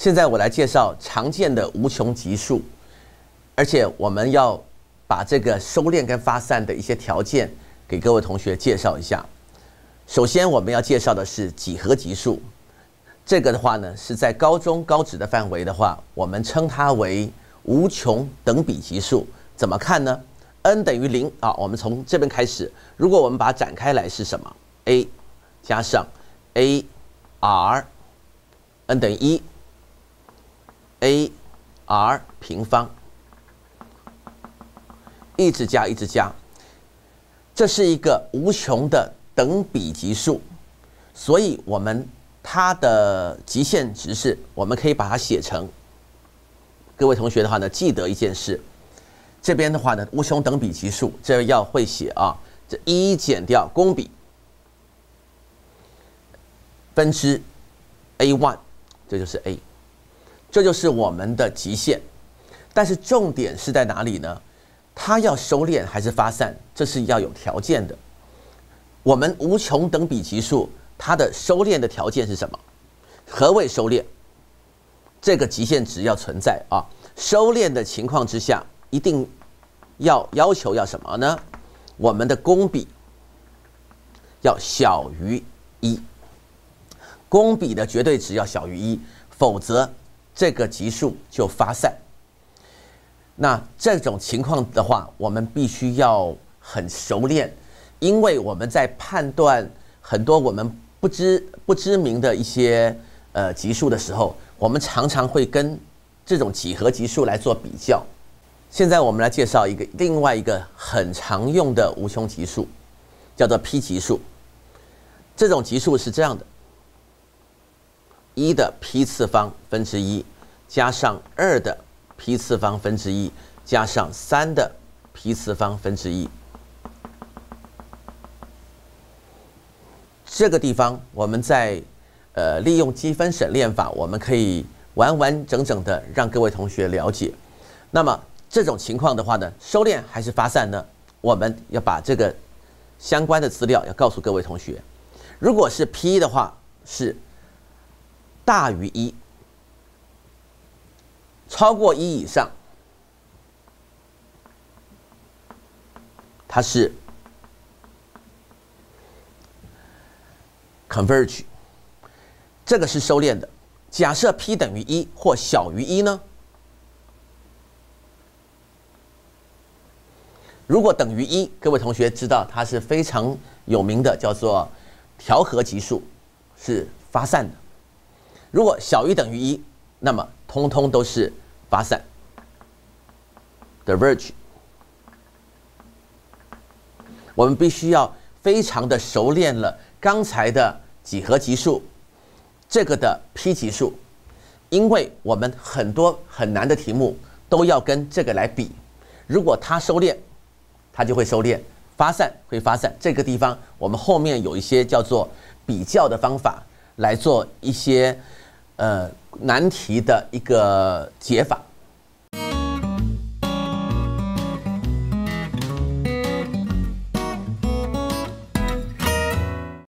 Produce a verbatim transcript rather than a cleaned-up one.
现在我来介绍常见的无穷级数，而且我们要把这个收敛跟发散的一些条件给各位同学介绍一下。首先我们要介绍的是几何级数，这个的话呢是在高中高职的范围的话，我们称它为无穷等比级数。怎么看呢 ？n 等于零啊，我们从这边开始，如果我们把它展开来是什么 ？a 加上 a r n 等于一。 a r 平方，一直加一直加，这是一个无穷的等比级数，所以我们它的极限值是，我们可以把它写成。各位同学的话呢，记得一件事，这边的话呢，无穷等比级数，这要会写啊，这一减掉公比分之 a one， 这就是 a。 这就是我们的极限，但是重点是在哪里呢？它要收敛还是发散？这是要有条件的。我们无穷等比级数，它的收敛的条件是什么？何谓收敛？这个极限值要存在啊。收敛的情况之下，一定要要求要什么呢？我们的公比要小于一，公比的绝对值要小于一，否则 这个级数就发散。那这种情况的话，我们必须要很熟练，因为我们在判断很多我们不知不知名的一些呃级数的时候，我们常常会跟这种几何级数来做比较。现在我们来介绍一个另外一个很常用的无穷级数，叫做 p 级数。这种级数是这样的。 一的 p 次方分之一加上二的 p 次方分之一加上三的 p 次方分之一，这个地方我们在呃利用积分省链法，我们可以完完整整的让各位同学了解。那么这种情况的话呢，收敛还是发散呢？我们要把这个相关的资料要告诉各位同学。如果是 p 的话是 大于一，超过一以上，它是 converge， 这个是收敛的。假设 p 等于一或小于一呢？如果等于一，各位同学知道它是非常有名的，叫做调和级数，是发散的。 如果小于等于一，那么通通都是发散 （diverge）。我们必须要非常的熟练了刚才的几何级数，这个的 p 级数，因为我们很多很难的题目都要跟这个来比。如果它收敛，它就会收敛；发散会发散。这个地方我们后面有一些叫做比较的方法来做一些 呃，难题的一个解法。